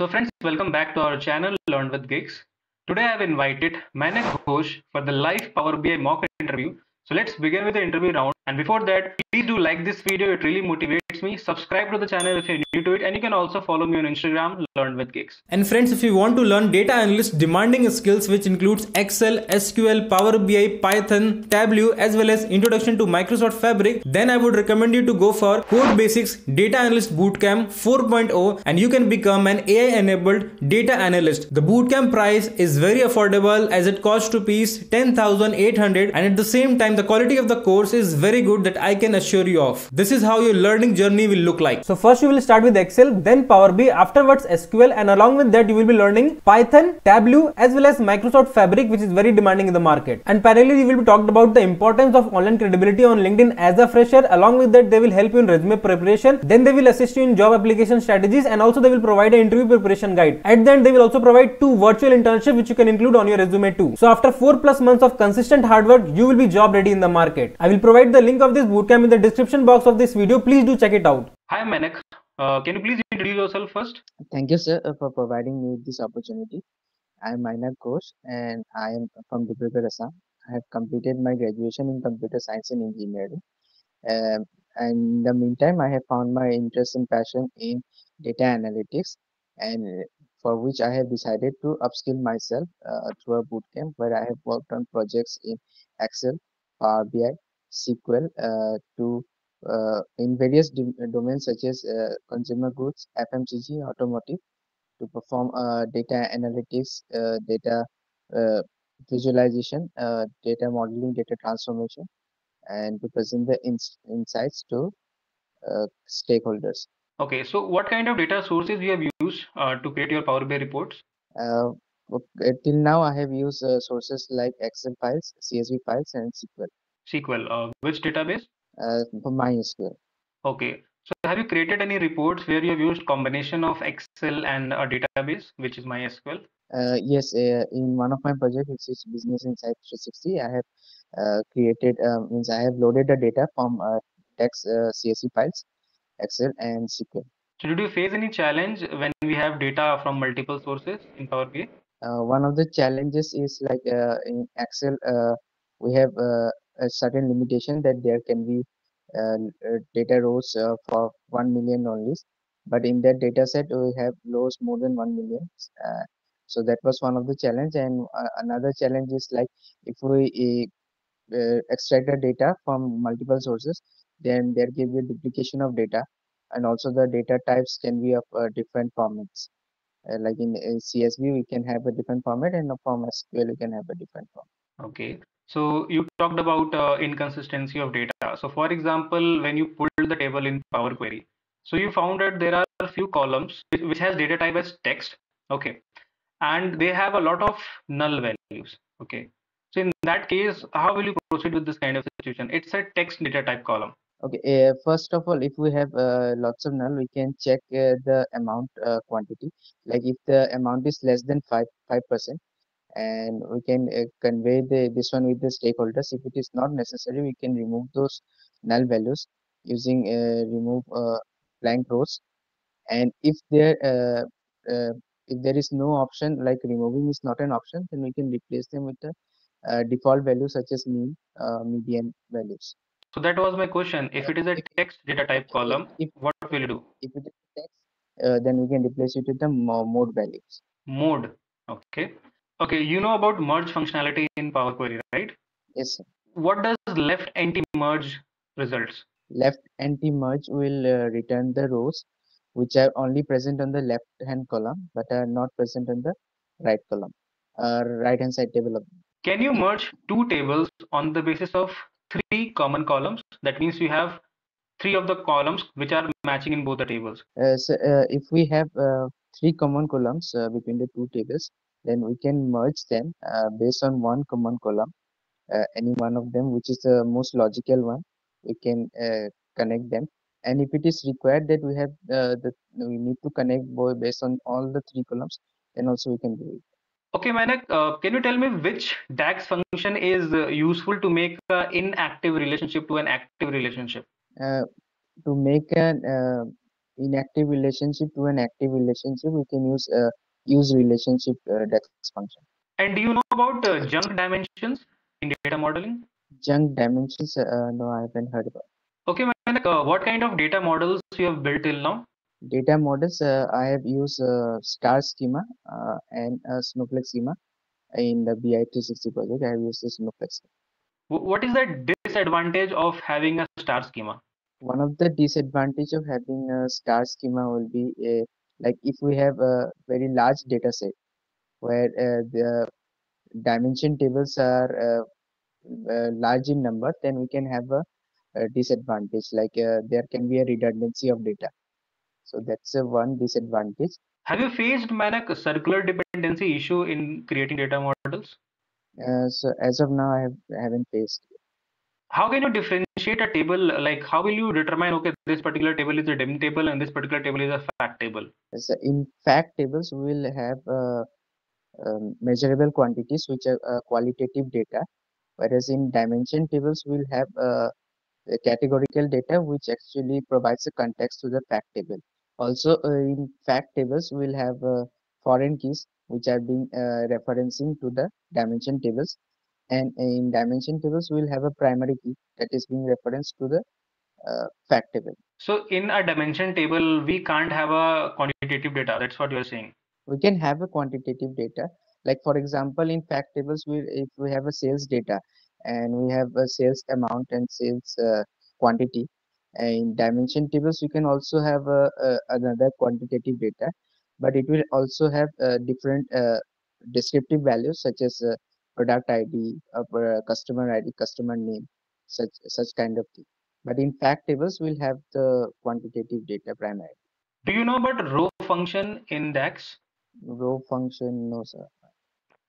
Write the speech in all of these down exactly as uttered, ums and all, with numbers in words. So friends, welcome back to our channel Learn with Geeks. Today I have invited Manik Ghosh for the live Power B I mock interview. So let's begin with the interview round. And before that, please do like this video. It really motivates me. Subscribe to the channel if you're new to it. And you can also follow me on Instagram, Learn with Geeks. And friends, if you want to learn data analyst demanding skills, which includes Excel, S Q L, Power B I, Python, Tableau, as well as introduction to Microsoft Fabric, then I would recommend you to go for Code Basics Data Analyst Bootcamp four point oh, and you can become an A I-enabled data analyst. The bootcamp price is very affordable as it costs rupees ten thousand eight hundred, and at the same time, the quality of the course is very good that I can assure you of. This is how your learning journey will look like. So first you will start with Excel, then Power B I, afterwards S Q L, and along with that you will be learning Python, Tableau, as well as Microsoft Fabric, which is very demanding in the market. And parallelly you will be talked about the importance of online credibility on LinkedIn as a fresher. Along with that they will help you in resume preparation, then they will assist you in job application strategies, and also they will provide an interview preparation guide. At the end they will also provide two virtual internships which you can include on your resume too. So after four plus months of consistent hard work you will be job ready in the market. I will provide the link of this bootcamp in the description box of this video. Please do check it out. Hi Manik, uh, can you please introduce yourself first? Thank you sir for providing me this opportunity. I am Manik Ghosh and I am from Dibrugarh, Assam. I have completed my graduation in computer science and engineering. Um, and in the meantime, I have found my interest and passion in data analytics, and for which I have decided to upskill myself uh, through a bootcamp where I have worked on projects in Excel, Power B I, S Q L uh, to uh, in various domains such as uh, consumer goods, F M C G, automotive, to perform uh, data analytics, uh, data uh, visualization, uh, data modeling, data transformation, and to present the ins insights to uh, stakeholders. Okay, so what kind of data sources you have used uh, to create your Power B I reports? Uh, okay, till now I have used uh, sources like Excel files, C S V files, and S Q L. S Q L, uh, which database? Uh, MySQL. Okay. So have you created any reports where you have used combination of Excel and a database, which is MySQL? Uh, yes. Uh, in one of my projects, which is Business Insight three sixty, I have uh, created, uh, means I have loaded the data from uh, DAX, uh, C S V files, Excel and S Q L. So did you face any challenge when we have data from multiple sources in Power B I? Uh, one of the challenges is like uh, in Excel, uh, we have uh, a certain limitation that there can be uh, data rows uh, for one million only, but in that data set we have rows more than one million, uh, so that was one of the challenge. And uh, another challenge is like if we uh, extract the data from multiple sources, then there can be a duplication of data, and also the data types can be of uh, different formats, uh, like in uh, C S V we can have a different format, and from S Q L we can have a different format. Okay. So you talked about uh, inconsistency of data. So for example, when you pulled the table in Power Query, so you found that there are a few columns which has data type as text, okay, and they have a lot of null values, okay. So in that case, how will you proceed with this kind of situation? It's a text data type column. Okay, uh, first of all, if we have uh, lots of null, we can check uh, the amount uh, quantity. Like if the amount is less than five five percent. And we can uh, convey the this one with the stakeholders. If it is not necessary, we can remove those null values using uh, remove uh, blank rows. And if there uh, uh, if there is no option, like removing is not an option, then we can replace them with the uh, default values such as mean, uh, median values. So that was my question. If it is a text data type column, if, what will you do? If it is text, uh, then we can replace it with the mode values. Mode. Okay. Okay, you know about merge functionality in Power Query, right? Yes, sir. What does left anti merge results? Left anti merge will uh, return the rows which are only present on the left hand column but are not present on the right column, uh, right hand side table. Can you merge two tables on the basis of three common columns? That means you have three of the columns which are matching in both the tables. Uh, so uh, if we have uh, three common columns uh, between the two tables, then we can merge them uh, based on one common column, uh, any one of them which is the most logical one, we can uh, connect them. And if it is required that we have uh, the we need to connect both based on all the three columns, then also we can do it. Okay Manik, uh, can you tell me which DAX function is uh, useful to make an inactive relationship to an active relationship? Uh, to make an uh, inactive relationship to an active relationship, we can use uh, use relationship uh, DAX function. And do you know about uh, junk dimensions in data modeling? Junk dimensions? Uh, no, I haven't heard about. Okay, Manik, uh, what kind of data models you have built till now? Data models, uh, I have used uh, star schema uh, and uh, snowflake schema in the B I three sixty project. I have used the snowflake schema. What is the disadvantage of having a star schema? One of the disadvantage of having a star schema will be a, like if we have a very large data set where uh, the dimension tables are uh, uh, large in number, then we can have a, a disadvantage, like uh, there can be a redundancy of data. So that's a one disadvantage. Have you faced, Manik, a circular dependency issue in creating data models? Uh, so as of now, I, have, I haven't faced it. How can you differentiate a table? Like, how will you determine, okay, this particular table is a dim table and this particular table is a fact table? So in fact tables, we will have uh, um, measurable quantities, which are uh, qualitative data. Whereas in dimension tables, we will have uh, categorical data, which actually provides a context to the fact table. Also, uh, in fact tables, we will have uh, foreign keys, which are being uh, referencing to the dimension tables. And in dimension tables, we will have a primary key that is being referenced to the uh, fact table. So in a dimension table, we can't have a quantitative data. That's what you're saying. We can have a quantitative data. Like, for example, in fact tables, we if we have a sales data and we have a sales amount and sales uh, quantity. And in dimension tables, we can also have a, a, another quantitative data, but it will also have uh, different uh, descriptive values such as uh, product I D, uh, customer I D, customer name, such such kind of thing. But in fact tables, we'll have the quantitative data primarily. Do you know about row function in DAX? Row function, no, sir.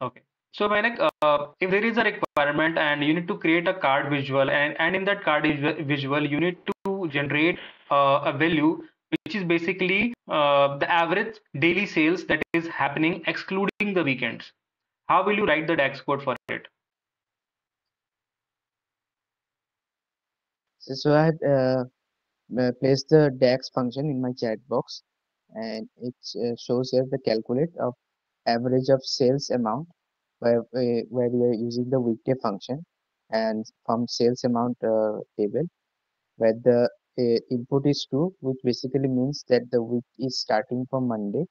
Okay. So Manik, uh, if there is a requirement and you need to create a card visual, and, and in that card visual, you need to generate uh, a value, which is basically uh, the average daily sales that is happening, excluding the weekends. How will you write the DAX code for it? So, so I have uh, placed the DAX function in my chat box, and it uh, shows here the calculate of average of sales amount, where, uh, where we are using the weekday function, and from sales amount uh, table, where the uh, input is true, which basically means that the week is starting from Monday,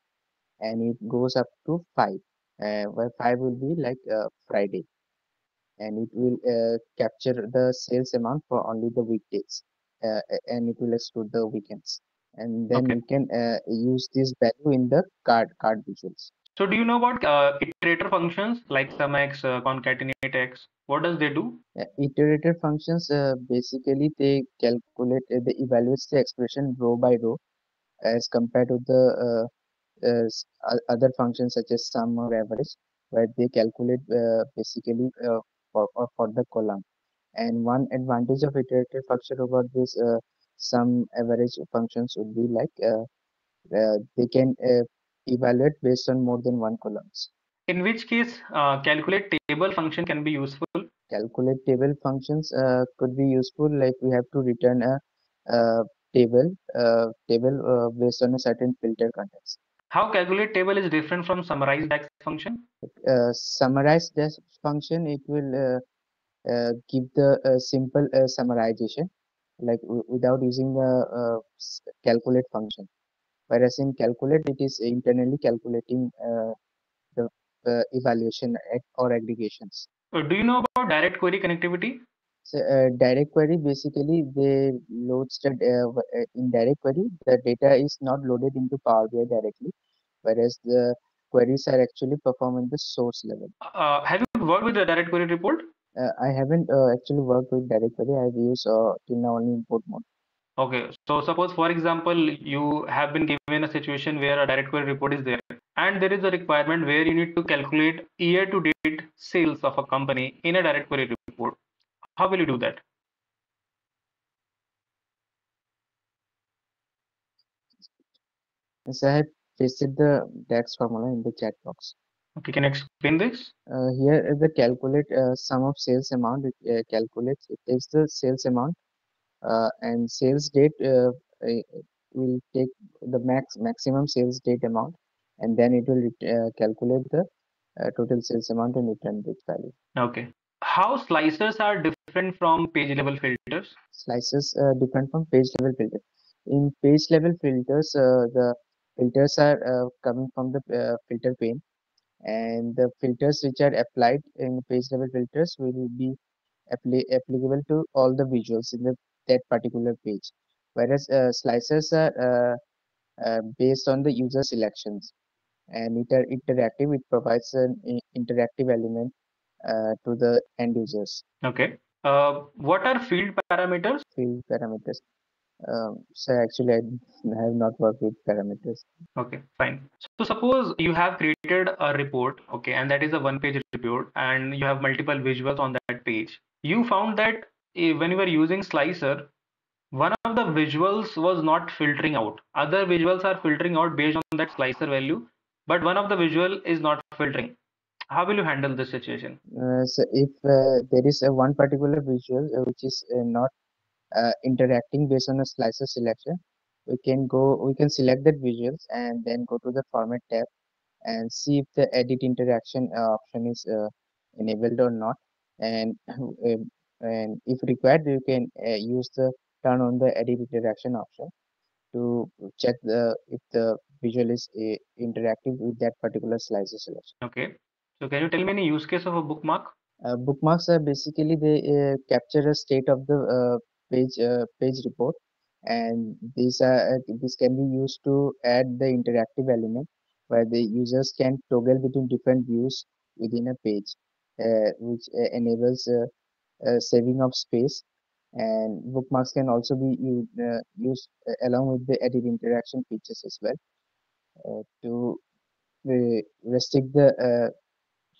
and it goes up to five. Uh, where five will be like uh, Friday, and it will uh, capture the sales amount for only the weekdays, uh, and it will exclude the weekends. And then okay. we can uh, use this value in the card card visuals. So do you know about uh, iterator functions like SumX, uh, concatenateX? What does they do? Uh, iterator functions uh, basically they calculate, uh, they evaluate the expression row by row as compared to the uh, Uh, other functions such as sum or average, where they calculate uh, basically uh, for, for the column. And one advantage of iterative function over this uh, sum average functions would be like uh, uh, they can uh, evaluate based on more than one columns. In which case uh, calculate table function can be useful? Calculate table functions uh, could be useful, like we have to return a, a table, uh, table uh, based on a certain filter context. How calculate table is different from summarize DAX function? Uh, summarize DAX function, it will uh, uh, give the uh, simple uh, summarization, like without using the uh, calculate function. Whereas in calculate, it is internally calculating uh, the uh, evaluation or aggregations. Do you know about direct query connectivity? So, uh, direct query, basically they loads the, uh, in direct query, the data is not loaded into Power B I directly, whereas the queries are actually performed at the source level. Uh, have you worked with the direct query report? Uh, I haven't uh, actually worked with direct query. I've used uh, till now only import mode. Okay, so suppose for example, you have been given a situation where a direct query report is there, and there is a requirement where you need to calculate year to date sales of a company in a direct query report. How will you do that? Yes, I have pasted the DAX formula in the chat box. Okay, can you explain this? Uh, here is the calculate uh, sum of sales amount. It uh, calculates, it takes the sales amount uh, and sales date uh, will take the max maximum sales date amount, and then it will uh, calculate the uh, total sales amount and return this value. Okay. How slicers are different from page level filters? Slicers are different from page level filters. In page level filters, uh, the filters are uh, coming from the uh, filter pane, and the filters which are applied in page level filters will be appli applicable to all the visuals in the, that particular page. Whereas uh, slicers are uh, uh, based on the user selections, and it are interactive. It provides an interactive element uh, to the end users. Okay. Uh, what are field parameters? Field parameters. Um, so actually, I have not worked with parameters. Okay, fine. So suppose you have created a report, okay, and that is a one-page report, and you have multiple visuals on that page. You found that when you were using slicer, one of the visuals was not filtering out. Other visuals are filtering out based on that slicer value, but one of the visual is not filtering. How will you handle this situation? Uh, so if uh, there is a one particular visual uh, which is uh, not Uh, interacting based on a slicer selection, we can go we can select that visuals and then go to the format tab and see if the edit interaction uh, option is uh, enabled or not, and uh, and if required you can uh, use the turn on the edit interaction option to check the if the visual is uh, interactive with that particular slicer selection. Okay, so can you tell me any use case of a bookmark? Uh, bookmarks are basically they uh, capture a state of the uh, page uh, page report, and these are uh, this can be used to add the interactive element where the users can toggle between different views within a page, uh, which uh, enables uh, uh, saving of space. And bookmarks can also be used, uh, used uh, along with the edit interaction features as well uh, to uh, restrict the uh,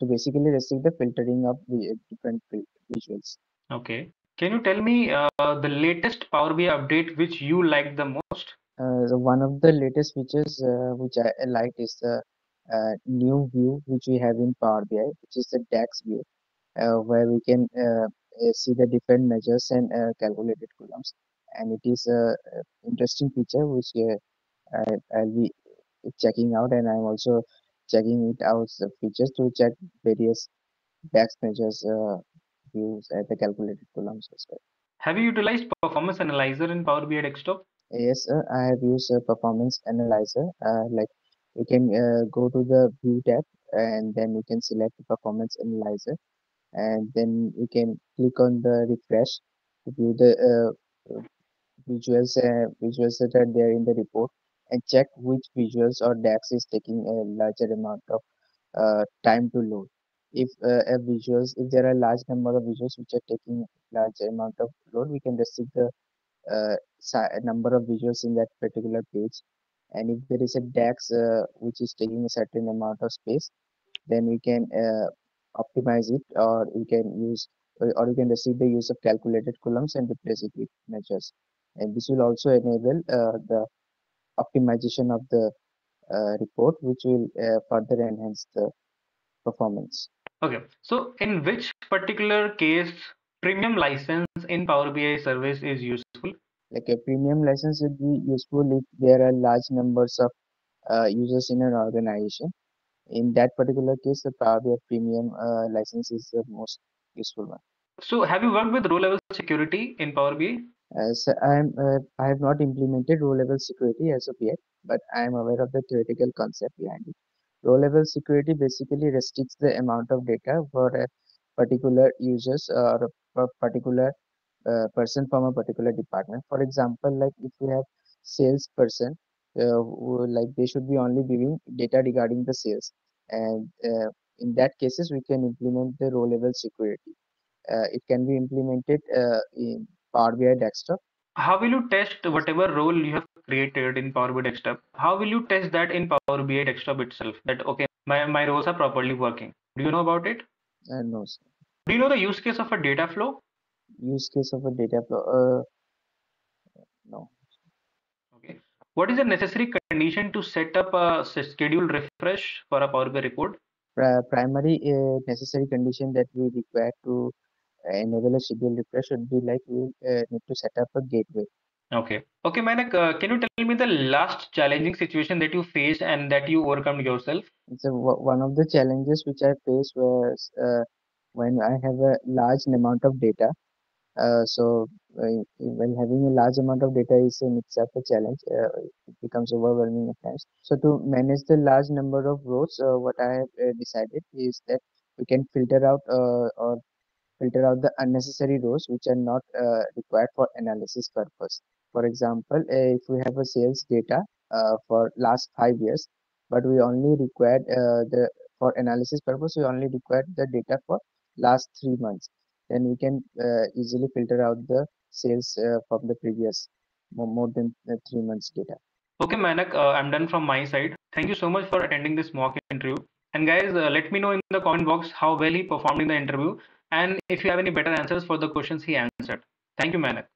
to basically restrict the filtering of the different visuals. Okay. Can you tell me uh, the latest Power B I update which you like the most? Uh, so one of the latest features uh, which I like is the uh, new view which we have in Power B I, which is the DAX view, uh, where we can uh, see the different measures and uh, calculated columns. And it is an interesting feature which uh, I, I'll be checking out, and I'm also checking it out the features to check various DAX measures uh, views at the calculated columns as well. Have you utilized performance analyzer in Power B I desktop? Yes, sir. I have used a performance analyzer. Uh, like you can uh, go to the view tab and then you can select the performance analyzer, and then you can click on the refresh to view the uh, visuals uh, visuals that are there in the report and check which visuals or DAX is taking a larger amount of uh, time to load. If uh, a visuals, if there are large number of visuals which are taking large amount of load, we can restrict the uh, number of visuals in that particular page. And if there is a DAX uh, which is taking a certain amount of space, then we can uh, optimize it, or we can use, or, or we can restrict the use of calculated columns and replace it with measures. And this will also enable uh, the optimization of the uh, report, which will uh, further enhance the performance. Okay, so in which particular case premium license in Power B I service is useful? Like a premium license would be useful if there are large numbers of uh, users in an organization. In that particular case, the Power B I premium uh, license is the most useful one. So have you worked with row level security in Power B I? Uh, so I'm, uh, I have not implemented row level security as of yet, but I am aware of the theoretical concept behind it. Row-level security basically restricts the amount of data for a particular users or a particular uh, person from a particular department. For example, like if we have salesperson, uh, who, like they should be only giving data regarding the sales. And uh, in that cases, we can implement the row-level security. Uh, it can be implemented uh, in Power B I desktop. How will you test whatever role you have created in Power B I desktop? How will you test that in Power B I desktop itself? That, okay, my, my roles are properly working. Do you know about it? Uh, no, sir. Do you know the use case of a data flow? Use case of a data flow? Uh, no. Okay. What is the necessary condition to set up a scheduled refresh for a Power B I report? Uh, primary uh, necessary condition that we require to enable a scheduled refresh would be like we uh, need to set up a gateway Okay. Okay, Manik, uh, can you tell me the last challenging situation that you faced and that you overcome yourself? So one of the challenges which I faced was uh, when I have a large amount of data. Uh, so uh, when having a large amount of data is in itself a challenge, uh, it becomes overwhelming at times. So to manage the large number of rows, uh, what I have uh, decided is that we can filter out uh, or filter out the unnecessary rows which are not uh, required for analysis purpose. For example, if we have a sales data uh, for last five years, but we only required uh, the for analysis purpose, we only required the data for last three months. Then we can uh, easily filter out the sales uh, from the previous more than three months data. Okay, Manik, uh, I'm done from my side. Thank you so much for attending this mock interview. And guys, uh, let me know in the comment box how well he performed in the interview and if you have any better answers for the questions he answered. Thank you, Manik.